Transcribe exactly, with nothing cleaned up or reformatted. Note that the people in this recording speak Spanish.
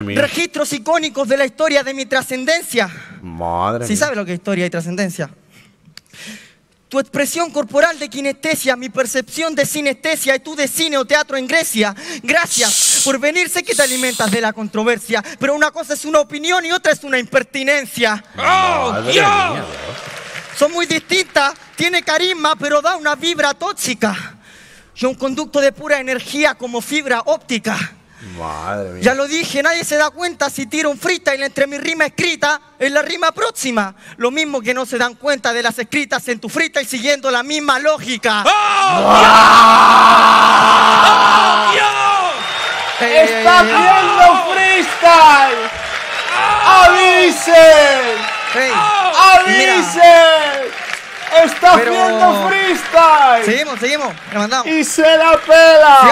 Mira. Registros icónicos de la historia de mi trascendencia. Madre mía. ¿Sí sabes lo que es historia y trascendencia? Tu expresión corporal de kinestesia, mi percepción de sinestesia y tú de cine o teatro en Grecia. Gracias por venir, sé que te alimentas de la controversia, pero una cosa es una opinión y otra es una impertinencia. ¡Oh, Dios! Son muy distintas, tiene carisma, pero da una vibra tóxica. Y un conducto de pura energía como fibra óptica. Madre mía. Ya lo dije, nadie se da cuenta si tiro un freestyle entre mi rima escrita en la rima próxima. Lo mismo que no se dan cuenta de las escritas en tu freestyle siguiendo la misma lógica. ¡Oh, wow! Dios! ¡Oh, Dios! Eh, ¡Está haciendo oh, freestyle! Oh, ¡avisen! Hey, oh, ¡avisen! Mira, ¡está haciendo pero... freestyle! Seguimos, seguimos, le mandamos. ¡Y se la pela! ¿Sí?